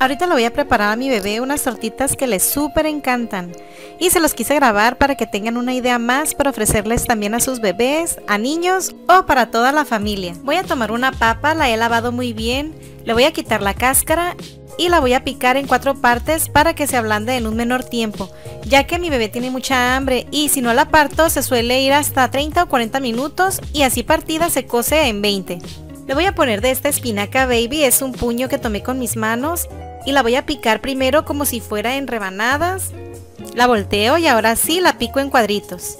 Ahorita le voy a preparar a mi bebé unas tortitas que le súper encantan y se los quise grabar para que tengan una idea más para ofrecerles también a sus bebés, a niños o para toda la familia. Voy a tomar una papa, la he lavado muy bien, le voy a quitar la cáscara y la voy a picar en 4 partes para que se ablande en un menor tiempo, ya que mi bebé tiene mucha hambre y si no la parto se suele ir hasta 30 o 40 minutos y así partida se cose en 20. Le voy a poner de esta espinaca baby, es un puño que tomé con mis manos. Y la voy a picar primero como si fuera en rebanadas, la volteo y ahora sí la pico en cuadritos.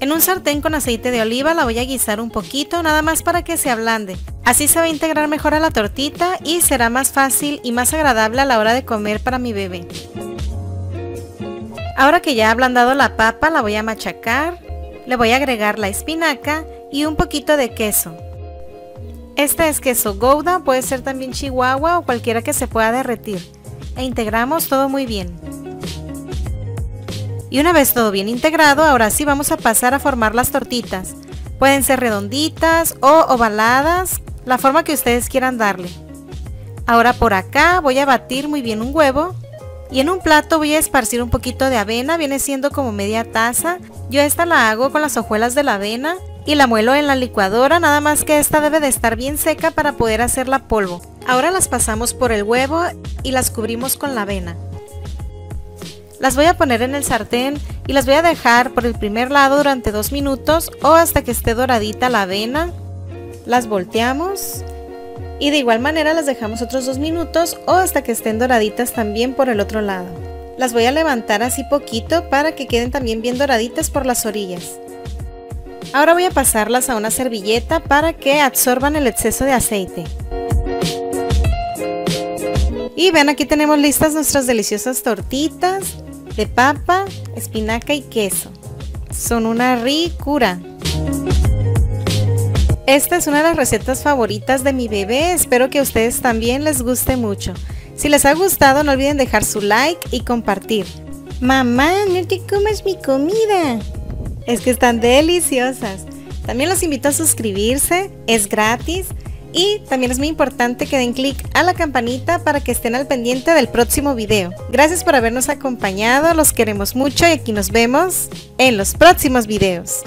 En un sartén con aceite de oliva la voy a guisar un poquito, nada más para que se ablande. Así se va a integrar mejor a la tortita y será más fácil y más agradable a la hora de comer para mi bebé. Ahora que ya ha ablandado la papa la voy a machacar, le voy a agregar la espinaca y un poquito de queso. Este es queso Gouda, puede ser también Chihuahua o cualquiera que se pueda derretir. E integramos todo muy bien. Y una vez todo bien integrado, ahora sí vamos a pasar a formar las tortitas. Pueden ser redonditas o ovaladas, la forma que ustedes quieran darle. Ahora por acá voy a batir muy bien un huevo. Y en un plato voy a esparcir un poquito de avena, viene siendo como media taza. Yo esta la hago con las hojuelas de la avena. Y la muelo en la licuadora, nada más que esta debe de estar bien seca para poder hacerla polvo. Ahora las pasamos por el huevo y las cubrimos con la avena. Las voy a poner en el sartén y las voy a dejar por el primer lado durante 2 minutos o hasta que esté doradita la avena. Las volteamos y de igual manera las dejamos otros 2 minutos o hasta que estén doraditas también por el otro lado. Las voy a levantar así poquito para que queden también bien doraditas por las orillas. Ahora voy a pasarlas a una servilleta para que absorban el exceso de aceite. Y ven, aquí tenemos listas nuestras deliciosas tortitas de papa, espinaca y queso. Son una ricura. Esta es una de las recetas favoritas de mi bebé, espero que a ustedes también les guste mucho. Si les ha gustado no olviden dejar su like y compartir. Mamá, no te comas mi comida. Es que están deliciosas. También los invito a suscribirse, es gratis y también es muy importante que den clic a la campanita para que estén al pendiente del próximo video. Gracias por habernos acompañado, los queremos mucho y aquí nos vemos en los próximos videos.